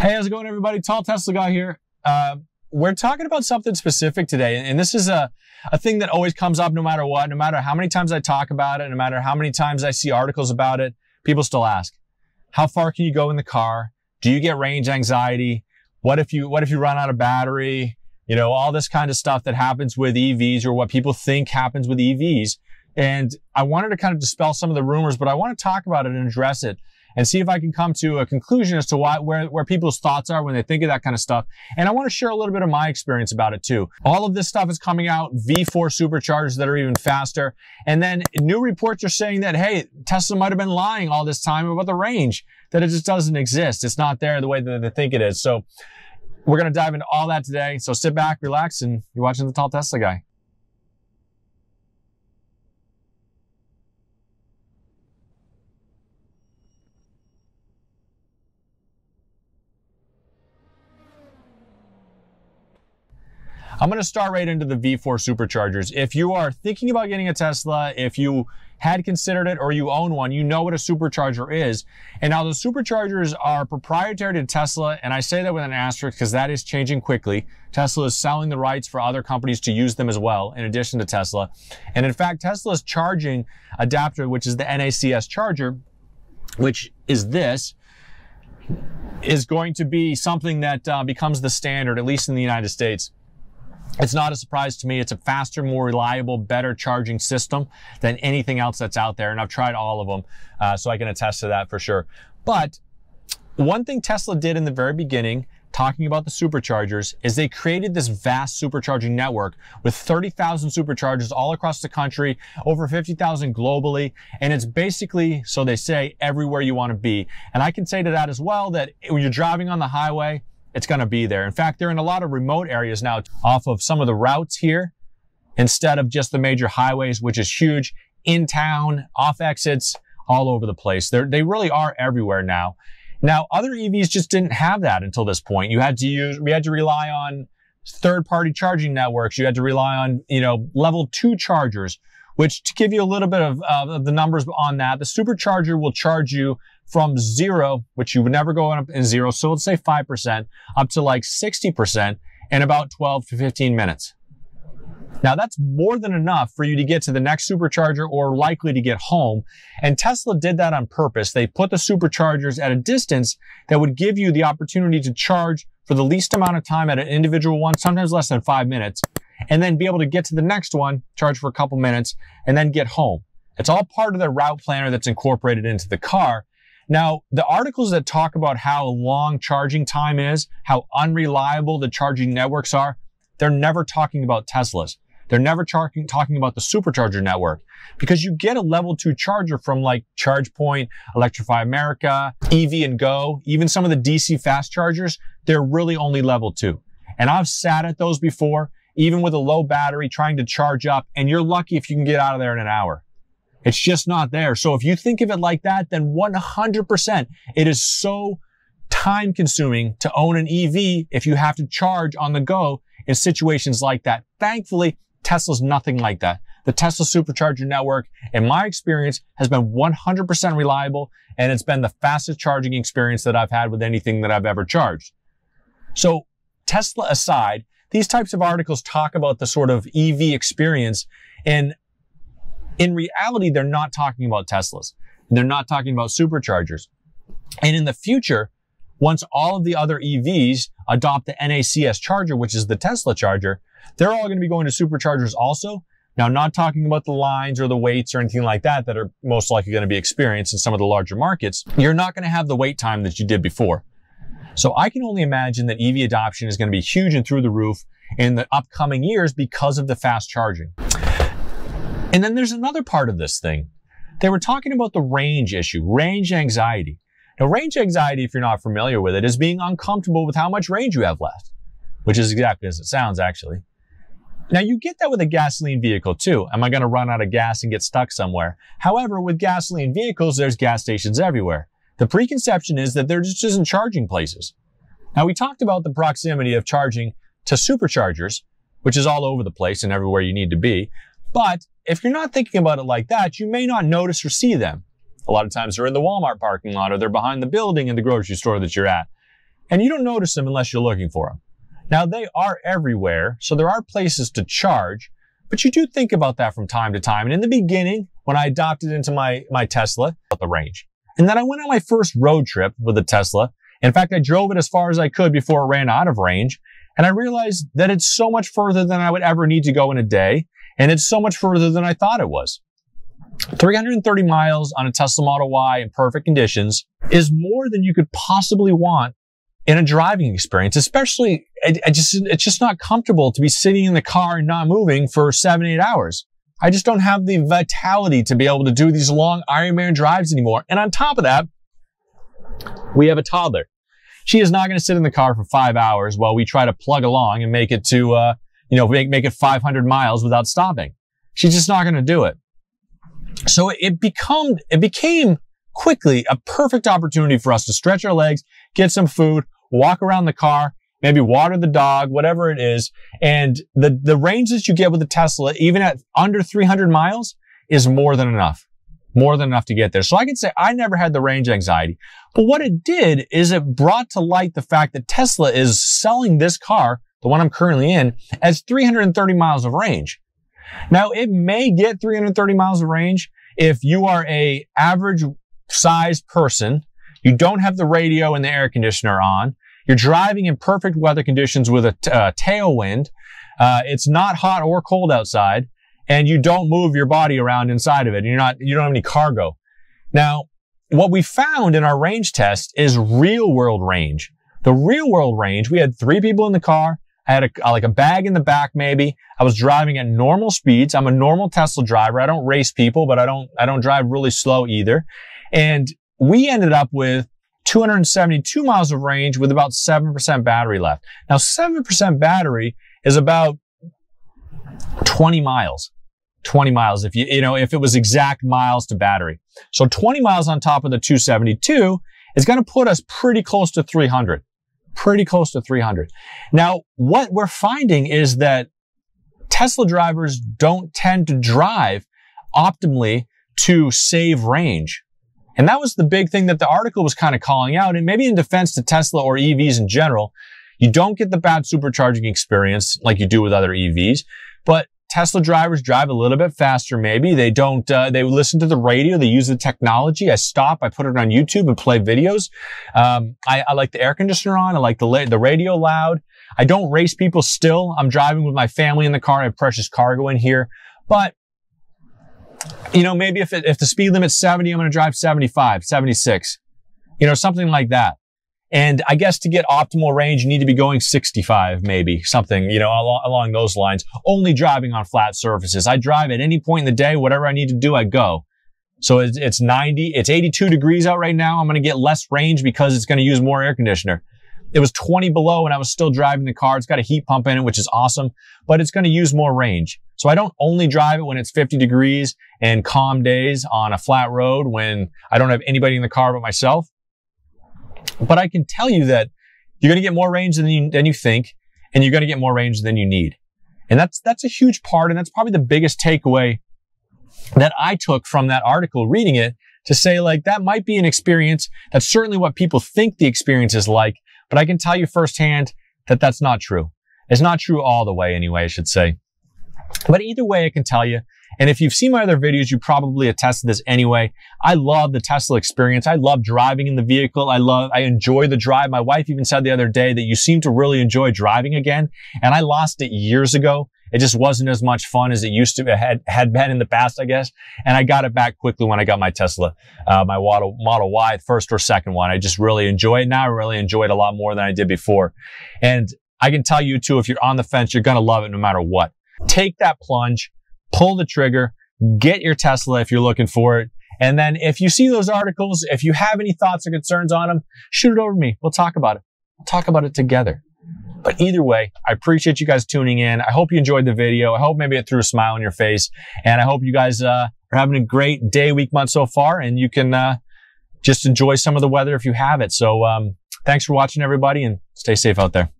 Hey, how's it going, everybody? Tall Tesla Guy here. We're talking about something specific today, and this is a thing that always comes up no matter what, no matter how many times I talk about it, no matter how many times I see articles about it, people still ask, how far can you go in the car? Do you get range anxiety? What if you run out of battery? You know, all this kind of stuff that happens with EVs, or what people think happens with EVs. And I wanted to kind of dispel some of the rumors, but I want to talk about it and address it and see if I can come to a conclusion as to where people's thoughts are when they think of that kind of stuff. And I want to share a little bit of my experience about it too. All of this stuff is coming out, V4 superchargers that are even faster. And then new reports are saying that, hey, Tesla might have been lying all this time about the range, that it just doesn't exist. It's not there the way that they think it is. So we're going to dive into all that today. So sit back, relax, and you're watching The Tall Tesla Guy. I'm going to start right into the V4 superchargers. If you are thinking about getting a Tesla, if you had considered it or you own one, you know what a supercharger is. And now the superchargers are proprietary to Tesla, and I say that with an asterisk because that is changing quickly. Tesla is selling the rights for other companies to use them as well, in addition to Tesla. And in fact, Tesla's charging adapter, which is the NACS charger, which is this, is going to be something that becomes the standard, at least in the United States. It's not a surprise to me. It's a faster, more reliable, better charging system than anything else that's out there. And I've tried all of them, so I can attest to that for sure. But one thing Tesla did in the very beginning, talking about the superchargers, is they created this vast supercharging network with 30,000 superchargers all across the country, over 50,000 globally. And it's basically, so they say, everywhere you want to be. And I can say to that as well that when you're driving on the highway, it's going to be there. In fact, they're in a lot of remote areas now off of some of the routes here instead of just the major highways, which is huge, in town, off exits, all over the place. They really are everywhere now. Now, other EVs just didn't have that until this point. We had to rely on third-party charging networks. You had to rely on, you know, level 2 chargers, which to give you a little bit of the numbers on that, the supercharger will charge you from 0, which you would never go up in 0, so let's say 5%, up to like 60% in about 12 to 15 minutes. Now that's more than enough for you to get to the next supercharger or likely to get home. And Tesla did that on purpose. They put the superchargers at a distance that would give you the opportunity to charge for the least amount of time at an individual one, sometimes less than 5 minutes, and then be able to get to the next one, charge for a couple minutes, and then get home. It's all part of the route planner that's incorporated into the car. Now, the articles that talk about how long charging time is, how unreliable the charging networks are, they're never talking about Teslas. They're never talking about the supercharger network, because you get a level 2 charger from like ChargePoint, Electrify America, EV and Go, even some of the DC fast chargers, they're really only level 2. And I've sat at those before, even with a low battery trying to charge up, and you're lucky if you can get out of there in an hour. It's just not there. So if you think of it like that, then 100%, it is so time consuming to own an EV if you have to charge on the go in situations like that. Thankfully, Tesla's nothing like that. The Tesla supercharger network, in my experience, has been 100% reliable, and it's been the fastest charging experience that I've had with anything that I've ever charged. So Tesla aside, these types of articles talk about the sort of EV experience, and in reality, they're not talking about Teslas. They're not talking about superchargers. And in the future, once all of the other EVs adopt the NACS charger, which is the Tesla charger, they're all going to be going to superchargers also. Now, I'm not talking about the lines or the waits or anything like that that are most likely going to be experienced in some of the larger markets. You're not going to have the wait time that you did before. So I can only imagine that EV adoption is going to be huge and through the roof in the upcoming years because of the fast charging. And then there's another part of this thing. They were talking about the range issue, range anxiety. Now, range anxiety, if you're not familiar with it, is being uncomfortable with how much range you have left, which is exactly as it sounds, actually. Now, you get that with a gasoline vehicle, too. Am I going to run out of gas and get stuck somewhere? However, with gasoline vehicles, there's gas stations everywhere. The preconception is that there just isn't charging places. Now, we talked about the proximity of charging to superchargers, which is all over the place and everywhere you need to be. But if you're not thinking about it like that, you may not notice or see them. A lot of times they're in the Walmart parking lot, or they're behind the building in the grocery store that you're at. and you don't notice them unless you're looking for them. Now, they are everywhere, so there are places to charge, but you do think about that from time to time. And in the beginning, when I adopted into my Tesla, the range. And then I went on my first road trip with the Tesla. In fact, I drove it as far as I could before it ran out of range. And I realized that it's so much further than I would ever need to go in a day. And it's so much further than I thought it was. 330 miles on a Tesla Model Y in perfect conditions is more than you could possibly want in a driving experience, especially, it's just not comfortable to be sitting in the car and not moving for 7-8 hours. I just don't have the vitality to be able to do these long Ironman drives anymore. And on top of that, we have a toddler. She is not going to sit in the car for 5 hours while we try to plug along and make it to, make it 500 miles without stopping. She's just not going to do it. So it became quickly a perfect opportunity for us to stretch our legs, get some food, walk around the car, maybe water the dog, whatever it is. And the range that you get with the Tesla, even at under 300 miles, is more than enough to get there. So I can say I never had the range anxiety. But what it did is it brought to light the fact that Tesla is selling this car, the one I'm currently in, as 330 miles of range. Now, it may get 330 miles of range if you are an average sized person, you don't have the radio and the air conditioner on, you're driving in perfect weather conditions with a tailwind, it's not hot or cold outside, and you don't move your body around inside of it, and you don't have any cargo. Now, what we found in our range test is real world range. The real world range, we had 3 people in the car. I had like a bag in the back, maybe. I was driving at normal speeds. I'm a normal Tesla driver. I don't race people, but I don't drive really slow either. And we ended up with 272 miles of range with about 7% battery left. Now, 7% battery is about 20 miles if if it was exact miles to battery. So 20 miles on top of the 272 is going to put us pretty close to 300. Pretty close to 300. Now, what we're finding is that Tesla drivers don't tend to drive optimally to save range. And that was the big thing that the article was kind of calling out, and maybe in defense to Tesla or EVs in general. You don't get the bad supercharging experience like you do with other EVs, but Tesla drivers drive a little bit faster maybe. They don't, they listen to the radio, they use the technology. I stop, I put it on YouTube and play videos. I like the air conditioner on, I like the radio loud. I don't race people still. I'm driving with my family in the car, I have precious cargo in here. But, maybe if the speed limit's 70, I'm gonna drive 75, 76, something like that. And I guess to get optimal range, you need to be going 65, maybe something, along those lines, only driving on flat surfaces. I drive at any point in the day, whatever I need to do, I go. So it's 90, it's 82 degrees out right now. I'm going to get less range because it's going to use more air conditioner. It was 20 below and I was still driving the car. It's got a heat pump in it, which is awesome, but it's going to use more range. So I don't only drive it when it's 50 degrees and calm days on a flat road when I don't have anybody in the car but myself. But I can tell you that you're going to get more range than you think, and you're going to get more range than you need. And that's a huge part, and that's probably the biggest takeaway that I took from that article, reading it, to say, like, that might be an experience. That's certainly what people think the experience is like, but I can tell you firsthand that that's not true. It's not true all the way anyway, I should say. But either way, I can tell you, and if you've seen my other videos, you probably attested this anyway. I love the Tesla experience. I love driving in the vehicle. I enjoy the drive. My wife even said the other day that you seem to really enjoy driving again. And I lost it years ago. It just wasn't as much fun as it used to had been in the past, I guess. And I got it back quickly when I got my Tesla, my Model Y, first or second one. I just really enjoy it now. I really enjoy it a lot more than I did before. And I can tell you too, if you're on the fence, you're going to love it no matter what. Take that plunge, pull the trigger, get your Tesla if you're looking for it. And then if you see those articles, if you have any thoughts or concerns on them, shoot it over to me. We'll talk about it. We'll talk about it together. But either way, I appreciate you guys tuning in. I hope you enjoyed the video. I hope maybe it threw a smile on your face. And I hope you guys are having a great day, week, month so far. And you can just enjoy some of the weather if you have it. So thanks for watching, everybody, and stay safe out there.